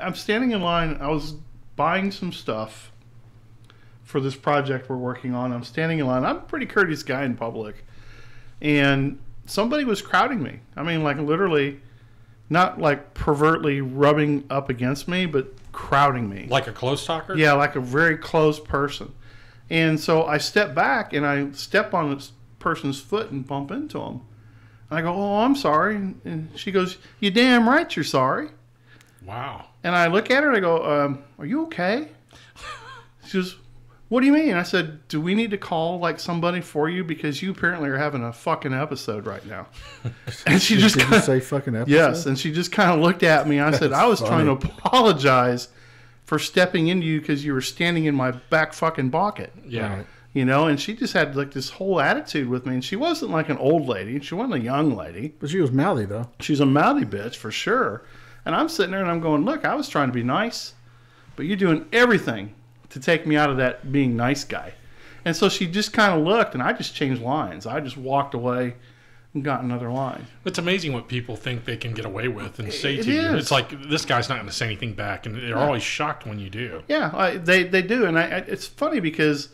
I'm standing in line. I was buying some stuff for this project we're working on. I'm standing in line. I'm a pretty courteous guy in public. And somebody was crowding me. I mean, like literally, not like pervertly rubbing up against me, but crowding me. Like a close talker? Yeah, like a very close person. And so I step back and I step on this person's foot and bump into him. And I go, oh, I'm sorry. And she goes, you damn right you're sorry. Wow. And I look at her and I go, are you okay? She goes, what do you mean? I said, do we need to call like somebody for you? Because you apparently are having a fucking episode right now. And she just didn't say fucking episode? Yes. And she just kind of looked at me. I said, I was funny. Trying to apologize for stepping into you because you were standing in my back fucking pocket. Yeah. Right. You know, and she just had like this whole attitude with me. And she wasn't like an old lady. She wasn't a young lady. But she was mouthy though. She's a mouthy bitch for sure. And I'm sitting there and I'm going, look, I was trying to be nice, but you're doing everything to take me out of that being nice guy. And so she just kind of looked, and I just changed lines. I just walked away and got another line. It's amazing what people think they can get away with and say to you. It's like, this guy's not going to say anything back, and they're always shocked when you do. Yeah, they do. And it's funny because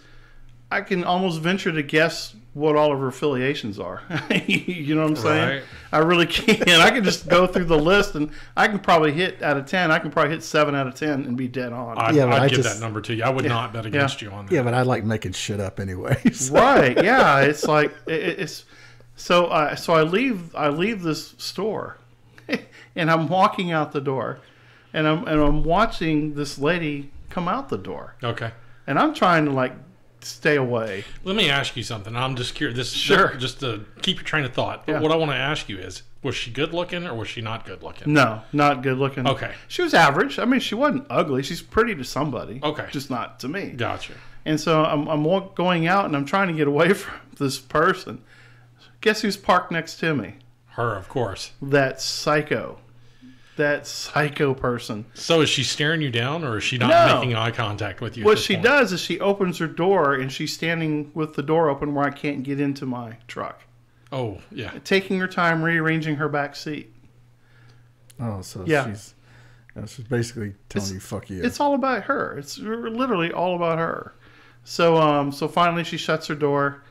I can almost venture to guess what all of her affiliations are. You know what I'm saying? Right. I really can. I can just go through the list, and I can probably hit out of 10. I can probably hit 7 out of 10 and be dead on. I'd give that number to you. I would not bet against you on that. Yeah, but I like making shit up anyway. So. Right? Yeah. It's like it's so. So I leave this store, and I'm walking out the door, and I'm watching this lady come out the door. Okay. And I'm trying to like. Stay away. Let me ask you something. I'm just curious. Just to keep your train of thought. But what I want to ask you is, was she good looking or was she not good looking? No, not good looking. Okay. She was average. I mean, she wasn't ugly. She's pretty to somebody. Okay. Just not to me. Gotcha. And so I'm going out and I'm trying to get away from this person. Guess who's parked next to me? Her, of course. That psycho. That psycho person. So is she staring you down or is she not making eye contact with you? What she does is she opens her door and she's standing with the door open where I can't get into my truck. Oh, yeah. Taking her time, rearranging her back seat. Oh, so she's basically telling you, fuck you. It's all about her. It's literally all about her. So, so finally she shuts her door.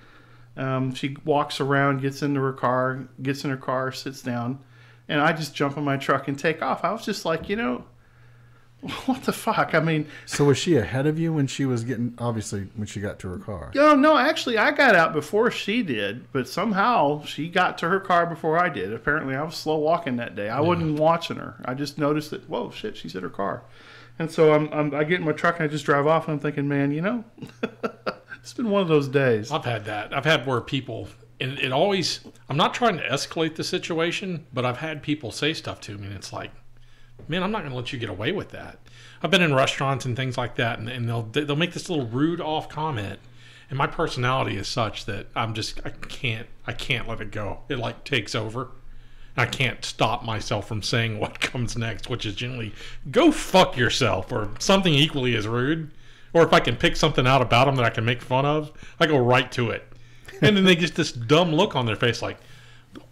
She walks around, gets in her car, sits down. And I just jump in my truck and take off. I was just like, you know, what the fuck? I mean. So was she ahead of you when she was getting, obviously, when she got to her car? No, actually, I got out before she did. But somehow she got to her car before I did. Apparently, I was slow walking that day. I wasn't watching her. I just noticed that, whoa, shit, she's at her car. And so I get in my truck and I just drive off. And I'm thinking, man, you know, it's been one of those days. I've had that. I've had where people... And it always, I'm not trying to escalate the situation, but I've had people say stuff to me, and it's like, man, I'm not going to let you get away with that. I've been in restaurants and things like that, and they'll make this little rude off comment, and my personality is such that I can't let it go. It like takes over. I can't stop myself from saying what comes next, which is generally, go fuck yourself, or something equally as rude. Or if I can pick something out about them that I can make fun of, I go right to it. And then they get this dumb look on their face like,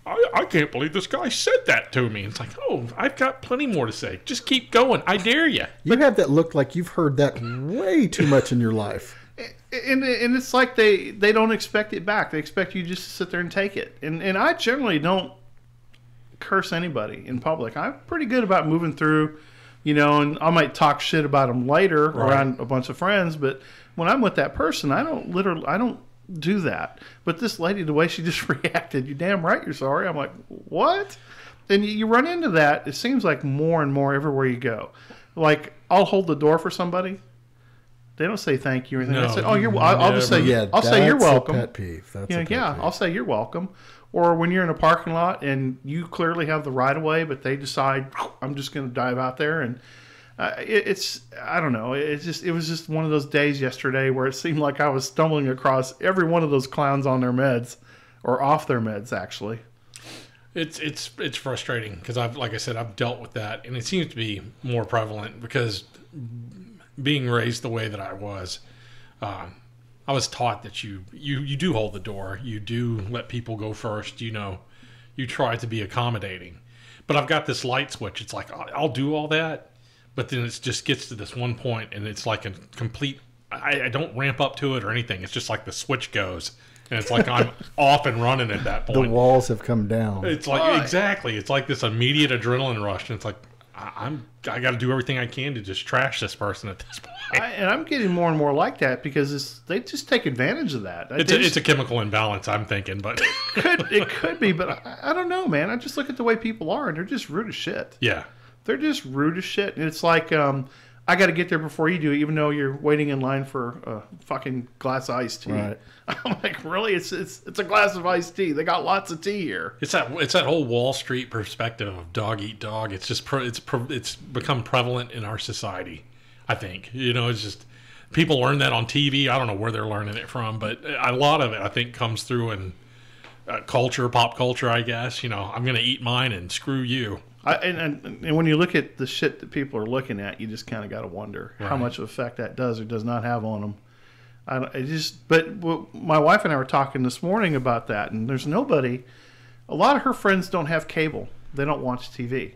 I can't believe this guy said that to me. And it's like, oh, I've got plenty more to say. Just keep going. I dare you. You have that look like you've heard that way too much in your life. And it's like they don't expect it back. They expect you just to sit there and take it. And I generally don't curse anybody in public. I'm pretty good about moving through, you know, and I might talk shit about them later around a bunch of friends. But when I'm with that person, I don't do that. But this lady, the way she just reacted, you damn right you're sorry. I'm like, what? And you run into that, it seems like, more and more everywhere you go. Like, I'll hold the door for somebody. They don't say thank you or anything. No, I said, oh, I'll say you're welcome. That's a pet peeve. I'll say you're welcome. Or when you're in a parking lot and you clearly have the right of way, but they decide, I'm just going to dive out there. And I don't know. It was just one of those days yesterday where it seemed like I was stumbling across every one of those clowns on their meds, or off their meds actually. It's frustrating because like I said I've dealt with that, and it seems to be more prevalent because being raised the way that I was, I was taught that you do hold the door, you do let people go first, you know, you try to be accommodating. But I've got this light switch. It's like I'll do all that. But then it just gets to this one point, and it's like a complete... I don't ramp up to it or anything. It's just like the switch goes, and it's like I'm off and running at that point. The walls have come down. It's like exactly. It's like this immediate adrenaline rush, and it's like I got to do everything I can to just trash this person at this point. And I'm getting more and more like that because they just take advantage of that. It's a chemical imbalance, I'm thinking, but it could be. But I don't know, man. I just look at the way people are, and they're just rude as shit. Yeah, they're just rude as shit, and it's like I got to get there before you do, even though you're waiting in line for a fucking glass of iced tea. Right. I'm like, really? It's a glass of iced tea. They got lots of tea here. It's that whole Wall Street perspective of dog eat dog. It's just it's become prevalent in our society, I think. You know, it's just people learn that on TV. I don't know where they're learning it from, but a lot of it I think comes through in culture, pop culture, I guess. You know, I'm going to eat mine and screw you. And when you look at the shit that people are looking at, you just kind of got to wonder how much of effect that does or does not have on them. But my wife and I were talking this morning about that, and there's nobody. A lot of her friends don't have cable. They don't watch TV.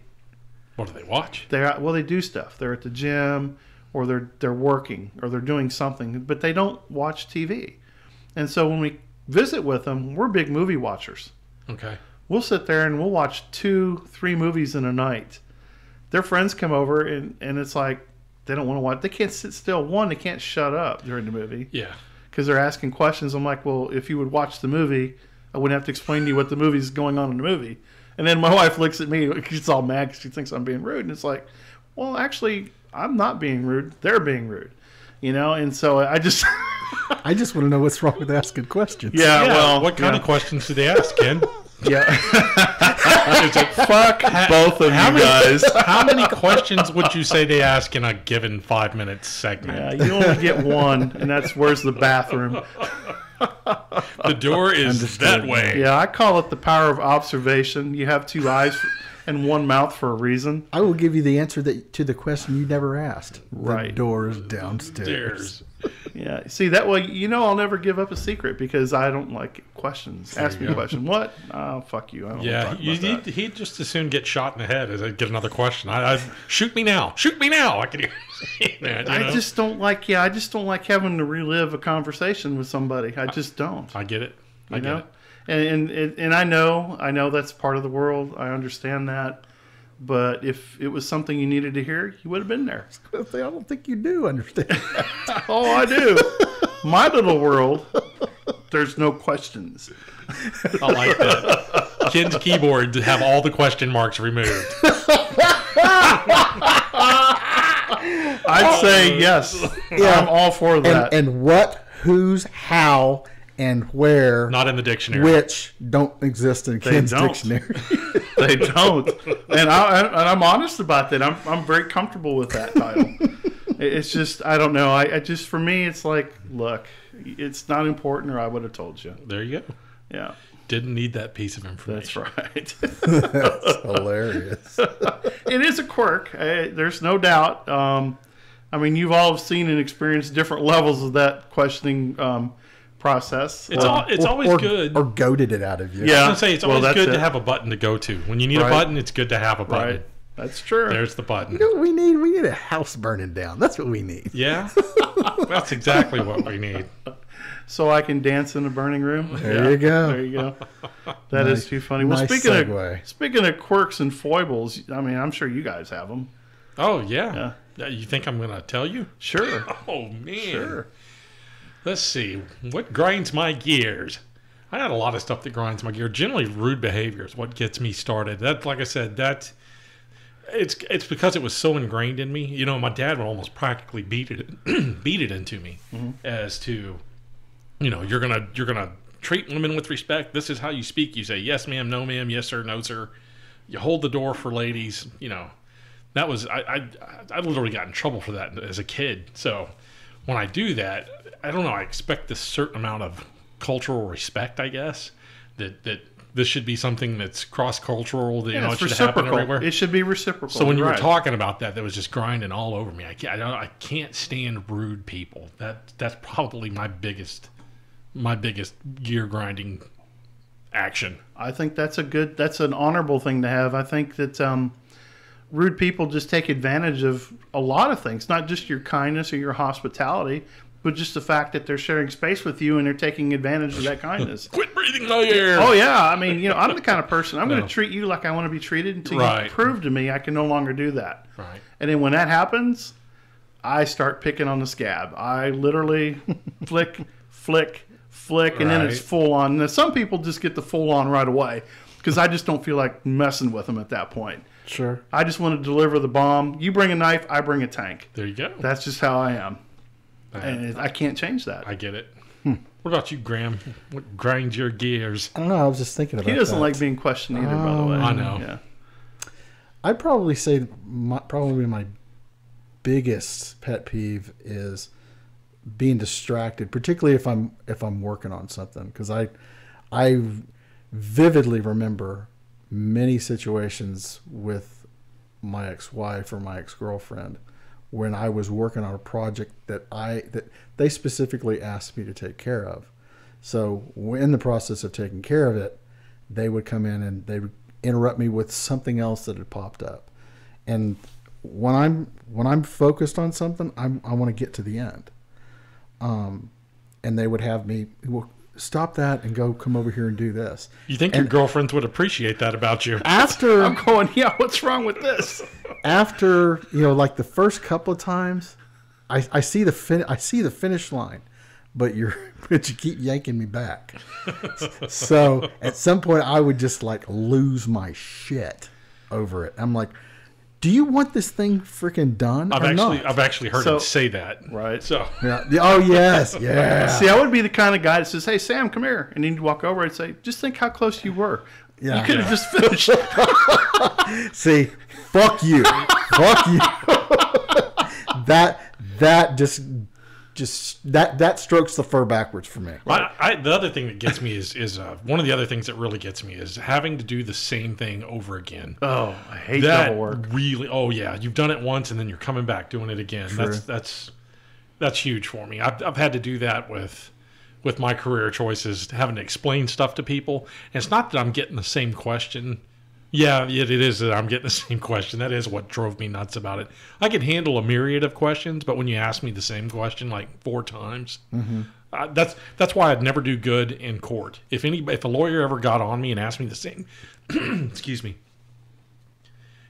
What do they watch? They do stuff. They're at the gym, or they're working, or they're doing something, but they don't watch TV. And so when we visit with them, we're big movie watchers. Okay. We'll sit there and we'll watch 2-3 movies in a night. Their friends come over and it's like they don't want to watch. They can't sit still. One, they can't shut up during the movie. Yeah. Because they're asking questions. I'm like, well, if you would watch the movie, I wouldn't have to explain to you what the movie's going on in the movie. And then my wife looks at me. She's all mad because she thinks I'm being rude. And it's like, well, actually, I'm not being rude. They're being rude. You know, and so I just want to know what's wrong with asking questions. Yeah. Well, what kind of questions do they ask, Ken? Yeah. It's like, fuck both of you guys. How many questions would you say they ask in a given 5-minute segment? Yeah, you only get one, and that's where's the bathroom? The door is that way. Yeah, I call it the power of observation. You have two eyes and one mouth for a reason. I will give you the answer to the question you never asked. Right. The door is downstairs. Yeah. See, that way, you know, I'll never give up a secret because I don't like questions. Ask me a question. What? Oh, fuck you. I don't want to talk about that. He'd just as soon get shot in the head as I'd get another question. Shoot me now. Shoot me now. I can hear you saying that. You know? I just don't like having to relive a conversation with somebody. I just don't. I get it. I get it. And I know that's part of the world. I understand that. But if it was something you needed to hear, you would have been there. I don't think you do understand that. Oh, I do. My little world, there's no questions. I like that. Ken's keyboard to have all the question marks removed. I'd say yes. Yeah. I'm all for that. And what, who's, how, and where. Not in the dictionary. Which don't exist in Ken's dictionary. They don't. And I'm honest about that. I'm very comfortable with that title. It's just, I don't know. I just, for me, it's like, look, it's not important or I would have told you. There you go. Yeah. Didn't need that piece of information. That's right. That's hilarious. It is a quirk. There's no doubt. I mean, you've all seen and experienced different levels of that questioning process. It's always good. Or goaded it out of you. Yeah, I was going to say it's always good to have a button to go to. When you need a button, it's good to have a button. Right. That's true. There's the button. You know what we need? We need a house burning down. That's what we need. Yeah. That's exactly what we need. So I can dance in a burning room. There you go. That nice, is too funny. Well, nice speaking of quirks and foibles, I mean, I'm sure you guys have them. Oh, yeah. You think I'm going to tell you? Sure. Oh, man. Sure. Let's see. What grinds my gears? I had a lot of stuff that grinds my gear. Generally, rude behavior is what gets me started. That, like I said, it's because it was so ingrained in me. You know, my dad would almost practically beat it into me as to, you know, you're gonna treat women with respect. This is how you speak. You say yes, ma'am, no, ma'am, yes, sir, no, sir. You hold the door for ladies. You know, that was I literally got in trouble for that as a kid. So when I do that, I don't know, I expect this certain amount of cultural respect, I guess, that this should be something that's cross-cultural, that, you know, it should happen everywhere. It should be reciprocal. So when you were talking about that, that was just grinding all over me. I can't stand rude people. That's probably my biggest gear grinding action. I think that's an honorable thing to have. I think that rude people just take advantage of a lot of things, not just your kindness or your hospitality, but just the fact that they're sharing space with you and they're taking advantage of that kindness. Quit breathing my air. Oh, yeah. I mean, you know, I'm the kind of person, I'm going to treat you like I want to be treated until you prove to me I can no longer do that. Right. And then when that happens, I start picking on the scab. I literally flick, flick, flick, and then it's full on. Now, some people just get the full on right away because I just don't feel like messing with them at that point. Sure. I just want to deliver the bomb. You bring a knife, I bring a tank. There you go. That's just how I am. And I can't change that. I get it. What about you, Graham? What grinds your gears? I don't know. I was just thinking about that. He doesn't like being questioned either, by the way. I know. Yeah. I'd probably say my biggest pet peeve is being distracted, particularly if I'm working on something, because I vividly remember many situations with my ex-wife or my ex-girlfriend when I was working on a project that they specifically asked me to take care of. So in the process of taking care of it, they would come in and they would interrupt me with something else that had popped up. And when I'm focused on something, I want to get to the end. And they would have me, well, stop that and go come over here and do this. You think your girlfriends would appreciate that about you? After I'm going, yeah, what's wrong with this? After, you know, like the first couple of times, I see the finish line, but you keep yanking me back. So at some point I would just like lose my shit over it. I'm like, do you want this thing freaking done? I've actually heard him say that. Right. So yeah. Oh yes. Yeah. See, I would be the kind of guy that says, "Hey Sam, come here," and then you walk over and say, "Just think how close you were. Yeah. You could have just finished." See, fuck you, fuck you. That strokes the fur backwards for me. Right. The other thing that gets me is one of the other things that really gets me is having to do the same thing over again. Oh, I hate double work. Really? Oh yeah, you've done it once and then you're coming back doing it again. True. That's huge for me. I've had to do that with my career choices, having to explain stuff to people. And it's not that I'm getting the same question. Yeah, it is that I'm getting the same question. That is what drove me nuts about it. I can handle a myriad of questions, but when you ask me the same question like 4 times, that's why I'd never do good in court. If a lawyer ever got on me and asked me the same, excuse me.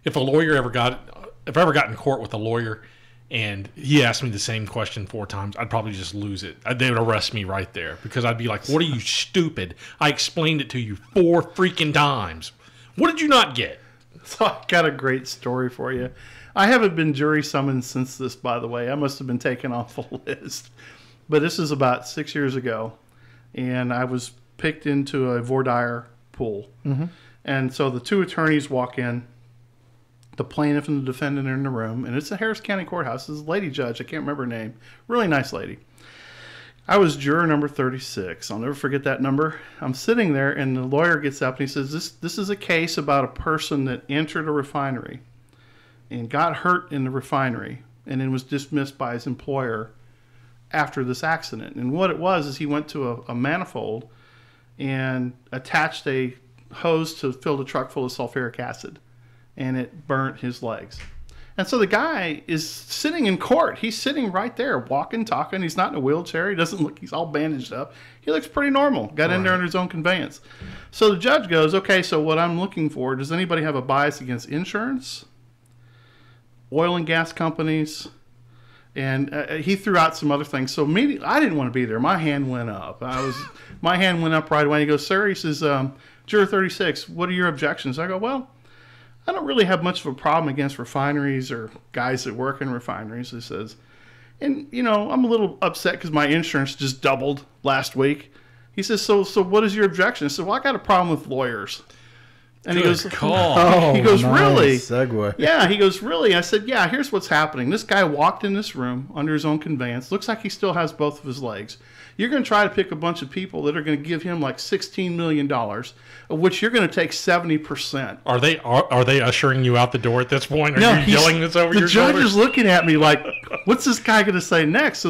If I ever got in court with a lawyer and he asked me the same question 4 times, I'd probably just lose it. They would arrest me right there because I'd be like, "What are you, stupid? I explained it to you 4 freaking times. What did you not get?" So I got a great story for you. I haven't been jury summoned since this, by the way. I must have been taken off the list. But this is about 6 years ago, and I was picked into a voir dire pool. And so the 2 attorneys walk in. The plaintiff and the defendant are in the room, and it's a Harris County courthouse. It's a lady judge. I can't remember her name. Really nice lady. I was juror number 36. I'll never forget that number. I'm sitting there, and the lawyer gets up, and he says, this is a case about a person that entered a refinery and got hurt in the refinery and then was dismissed by his employer after this accident. And what it was is he went to a manifold and attached a hose to fill the truck full of sulfuric acid, and it burnt his legs. And so the guy is sitting in court. He's sitting right there, walking, talking. He's not in a wheelchair. He doesn't look, he's all bandaged up. He looks pretty normal. Got in there under his own conveyance. So the judge goes, okay, so what I'm looking for, does anybody have a bias against insurance, oil and gas companies? And he threw out some other things. So immediately, I didn't want to be there. My hand went up. My hand went up right away. He goes, sir, he says, juror 36, what are your objections? I go, well, I don't really have much of a problem against refineries or guys that work in refineries. He says, and you know, I'm a little upset because my insurance just doubled last week. He says, so what is your objection? I said, well, I got a problem with lawyers. And he goes, he goes, really? Segue. Yeah, he goes, really? I said, yeah, here's what's happening. This guy walked in this room under his own conveyance. Looks like he still has both of his legs. You're going to try to pick a bunch of people that are going to give him like $16 million, of which you're going to take 70%. Are they ushering you out the door at this point? Are you yelling this over your shoulder? The judge is looking at me like, what's this guy going to say next?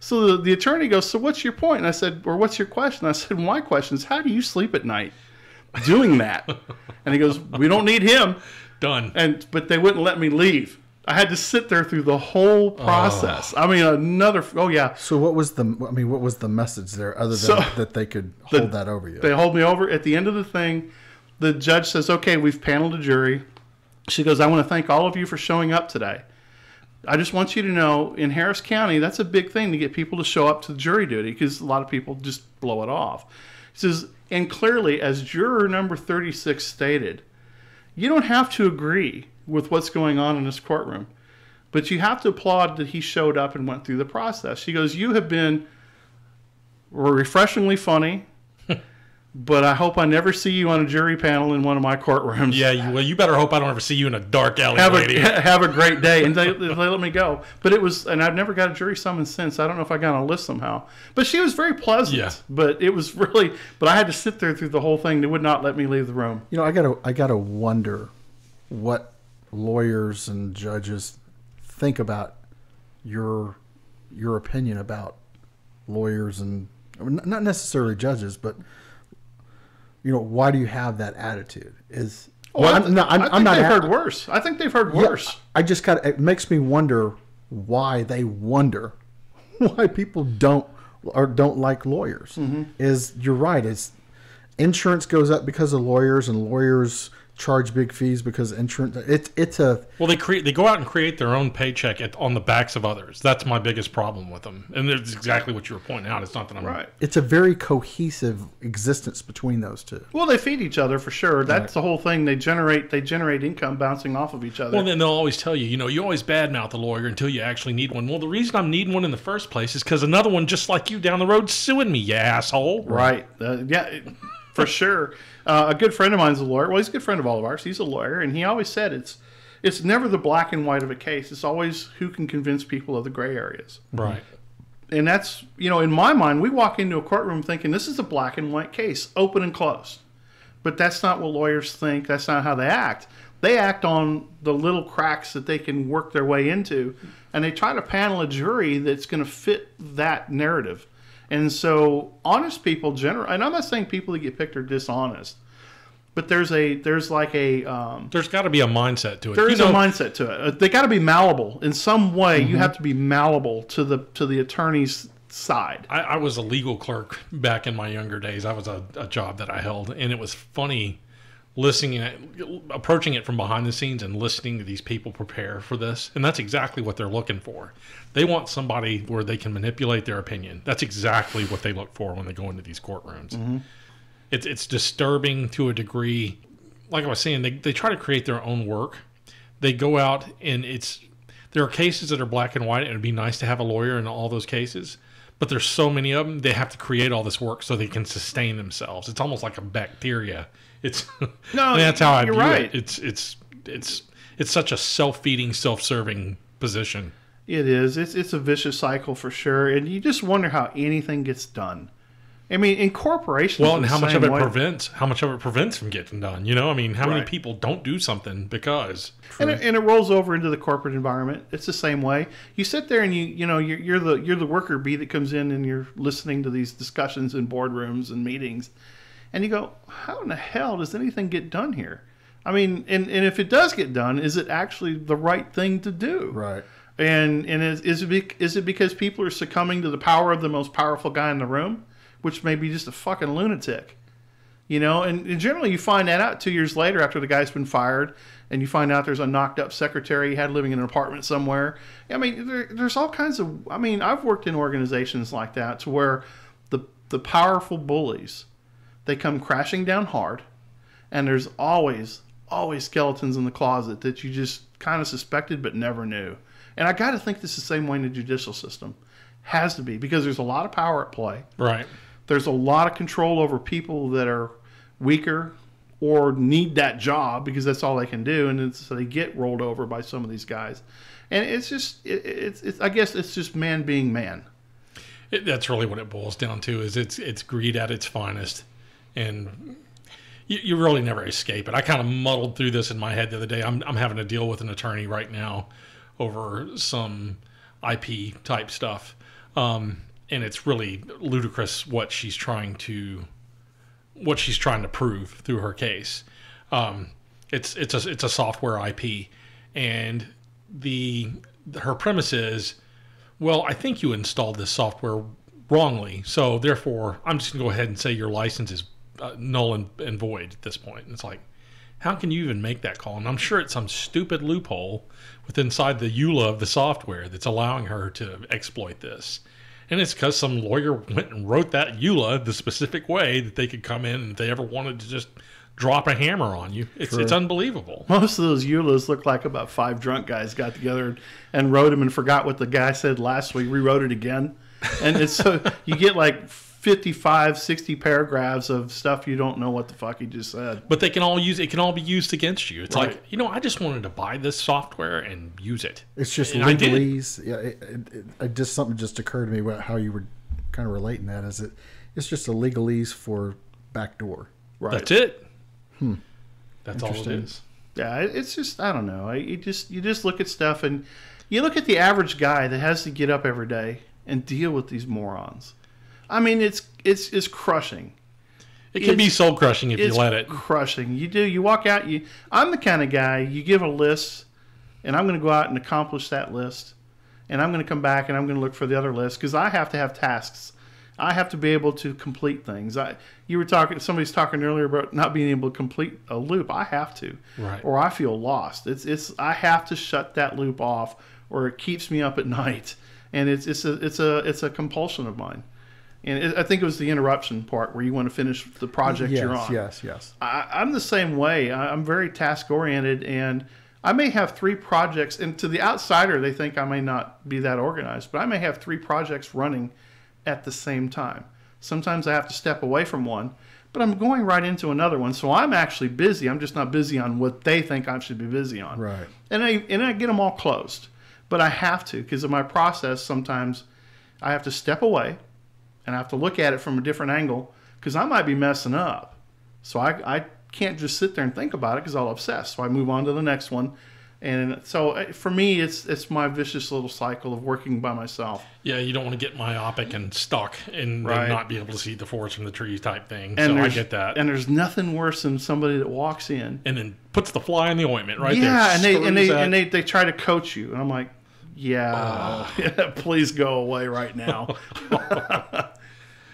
So the attorney goes, so what's your point? And I said, or what's your question? I said, my question is, how do you sleep at night doing that? And he goes, we don't need him. Done. But they wouldn't let me leave. I had to sit there through the whole process. Oh. I mean, So what was the message there other than that they could hold that over you? They hold me over. At the end of the thing, the judge says, okay, we've paneled a jury. She goes, I want to thank all of you for showing up today. I just want you to know, in Harris County, that's a big thing to get people to show up to jury duty because a lot of people just blow it off. She says, and clearly, as juror number 36 stated, you don't have to agree with what's going on in this courtroom, but you have to applaud that he showed up and went through the process. She goes, you have been refreshingly funny, but I hope I never see you on a jury panel in one of my courtrooms. Yeah, well, you better hope I don't ever see you in a dark alley, lady. Have a great day. And they let me go. But it was, and I've never got a jury summons since. I don't know if I got on a list somehow. But she was very pleasant. Yeah. But it was really, but I had to sit there through the whole thing. They would not let me leave the room. You know, I gotta wonder what lawyers and judges think about your opinion about lawyers and not necessarily judges, but you know, why do you have that attitude? Is I think they've heard worse. Yeah, I just got it makes me wonder why they wonder why people don't like lawyers. Mm-hmm. Is you're right. Is insurance goes up because of lawyers and lawyers charge big fees because insurance. They go out and create their own paycheck on the backs of others. That's my biggest problem with them, and that's exactly what you were pointing out. It's not that I'm right. It's a very cohesive existence between those two. Well, they feed each other for sure. That's the whole thing. They generate income bouncing off of each other. Well, then they'll always tell you, you know, you always badmouth a lawyer until you actually need one. Well, the reason I'm needing one in the first place is because another one just like you down the road suing me, you asshole. Right. For sure. A good friend of mine's a lawyer. Well, he's a good friend of all of ours. He's a lawyer, and he always said it's never the black and white of a case. It's always who can convince people of the gray areas. Right. And that's, you know, in my mind, we walk into a courtroom thinking this is a black and white case, open and closed. But that's not what lawyers think. That's not how they act. They act on the little cracks that they can work their way into, and they try to panel a jury that's going to fit that narrative. And so honest people generally, and I'm not saying people that get picked are dishonest, but there's got to be a mindset to it. There is a mindset to it. They got to be malleable in some way. Mm-hmm. You have to be malleable to the attorney's side. I was a legal clerk back in my younger days. I was a job that I held, and it was funny approaching it from behind the scenes and listening to these people prepare for this. And that's exactly what they're looking for. They want somebody where they can manipulate their opinion. That's exactly what they look for when they go into these courtrooms. Mm-hmm. It's disturbing to a degree. Like I was saying, they try to create their own work. They go out and there are cases that are black and white, and it'd be nice to have a lawyer in all those cases. But there's so many of them, they have to create all this work so they can sustain themselves. It's almost like a bacteria. That's how I view it. It's such a self-feeding, self-serving position. It is. It's a vicious cycle for sure, and you just wonder how anything gets done. I mean, in corporations. Well, and how much of it prevents from getting done? You know, I mean, how many people don't do something because? And it rolls over into the corporate environment. It's the same way. You sit there and you're the worker bee that comes in and you're listening to these discussions in boardrooms and meetings, and you go, how in the hell does anything get done here? I mean, and if it does get done, is it actually the right thing to do? Right. And is it because people are succumbing to the power of the most powerful guy in the room? Which may be just a fucking lunatic, you know? And generally you find that out 2 years later after the guy's been fired, and you find out there's a knocked up secretary he had living in an apartment somewhere. I mean, there's all kinds of, I mean, I've worked in organizations like that to where the powerful bullies, they come crashing down hard, and there's always skeletons in the closet that you just kind of suspected but never knew. And I got to think this is the same way in the judicial system. Has to be, because there's a lot of power at play. Right. There's a lot of control over people that are weaker or need that job because that's all they can do, and so they get rolled over by some of these guys. And it's just, I guess it's just man being man. That's really what it boils down to. Is it's greed at its finest, and you really never escape it. I kind of muddled through this in my head the other day. I'm having to deal with an attorney right now over some IP type stuff. And it's really ludicrous what she's trying to prove through her case. It's a software IP, and her premise is, well, I think you installed this software wrongly, so therefore I'm just gonna go ahead and say your license is null and void at this point. And it's like, how can you even make that call? And I'm sure it's some stupid loophole with inside the EULA of the software that's allowing her to exploit this. And it's because some lawyer went and wrote that EULA the specific way that they could come in and if they ever wanted to just drop a hammer on you. It's unbelievable. Most of those EULAs look like about 5 drunk guys got together and wrote them and forgot what the guy said last week, rewrote it again. And it's so you get like 55, 60 paragraphs of stuff you don't know what the fuck he just said. But they can all use it, can all be used against you. It's right. Like, you know, I just wanted to buy this software and use it. It's just and legalese. Yeah, just something just occurred to me about how you were kind of relating that. Is it's just a legalese for backdoor. Right. That's it. That's all it is. Yeah, it's just, I don't know. You just look at stuff, and you look at the average guy that has to get up every day and deal with these morons. I mean, it's crushing. It can be soul crushing if you let it. Crushing. You walk out. I'm the kind of guy, you give a list, and I'm going to go out and accomplish that list, and I'm going to come back and I'm going to look for the other list because I have to have tasks. I have to be able to complete things. You were talking. Somebody's talking earlier about not being able to complete a loop. I have to, right? Or I feel lost. I have to shut that loop off, or it keeps me up at night. And it's a compulsion of mine. And I think it was the interruption part where you want to finish the project you're on. Yes. I'm the same way. I'm very task oriented, and I may have 3 projects. And to the outsider, they think I may not be that organized, but I may have 3 projects running at the same time. Sometimes I have to step away from one, but I'm going right into another one. So I'm actually busy. I'm just not busy on what they think I should be busy on. Right. And I get them all closed, but I have to, because of my process. Sometimes I have to step away and I have to look at it from a different angle because I might be messing up. So I can't just sit there and think about it because I'll obsess. So I move on to the next one. And so for me, it's my vicious little cycle of working by myself. Yeah, you don't want to get myopic and stuck and not be able to see the forest from the trees type thing. And so I get that. And there's nothing worse than somebody that walks in and then puts the fly in the ointment right there. Yeah, and they try to coach you, and I'm like, please go away right now.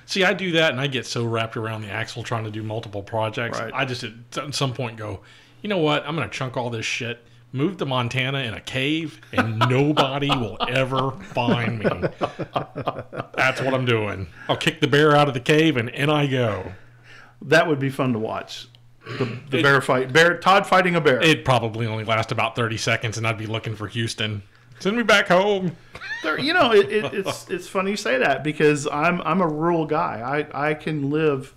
See, I do that, and I get so wrapped around the axle trying to do multiple projects. Right. I just at some point go, you know what? I'm going to chunk all this shit. Move to Montana in a cave, and nobody will ever find me. That's what I'm doing. I'll kick the bear out of the cave, and in I go. That would be fun to watch. The bear fight. Todd fighting a bear. It'd probably only last about 30 seconds, and I'd be looking for Houston. Send me back home. You know, it's funny you say that, because I'm a rural guy. I can live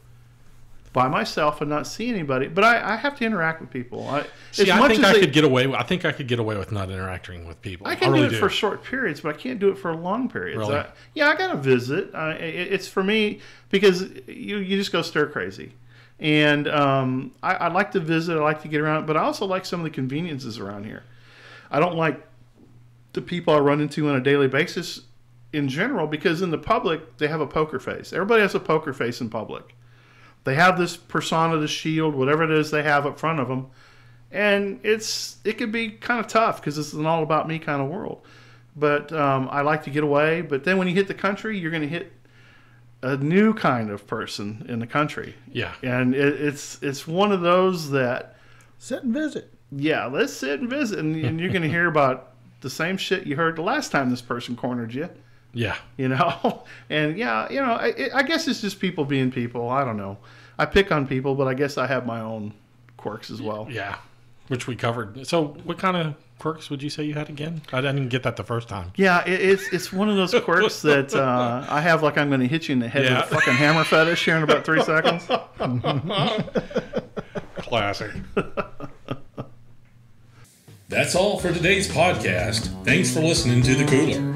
by myself and not see anybody, but I have to interact with people. I think I could get away with not interacting with people. I can really do it for short periods, but I can't do it for long periods. Really? I got to visit. It's for me because you just go stir crazy, and I like to visit. I like to get around, but I also like some of the conveniences around here. I don't like the people I run into on a daily basis in general, because in the public they have a poker face. Everybody has a poker face in public. They have this persona, the shield, whatever it is they have up front of them. And it could be kind of tough because it's an all-about-me kind of world. But I like to get away. But then when you hit the country, you're going to hit a new kind of person in the country. Yeah. And it's one of those that... Sit and visit. Yeah, let's sit and visit. And you're going to hear about the same shit you heard the last time this person cornered you. Yeah. You know? And yeah, you know, I guess it's just people being people. I don't know. I pick on people, but I guess I have my own quirks as well. Yeah. Which we covered. So what kind of quirks would you say you had again? I didn't get that the first time. Yeah, it's one of those quirks that I have, like I'm going to hit you in the head with a fucking hammer fetish here in about 3 seconds. Classic. That's all for today's podcast. Thanks for listening to The Cooler.